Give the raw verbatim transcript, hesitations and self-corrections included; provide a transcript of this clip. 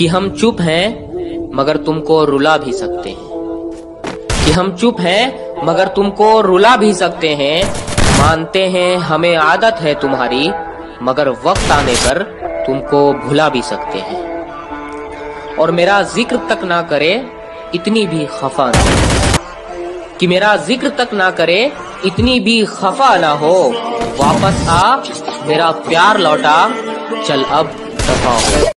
कि हम चुप हैं मगर तुमको रुला भी सकते हैं, कि हम चुप हैं मगर तुमको रुला भी सकते हैं। मानते हैं हमें आदत है तुम्हारी, मगर वक्त आने पर तुमको भुला भी सकते हैं। और मेरा जिक्र तक ना करे इतनी भी खफा ना हो, कि मेरा जिक्र तक ना करे इतनी भी खफा ना हो। वापस आ मेरा प्यार लौटा, चल अब दफा हो।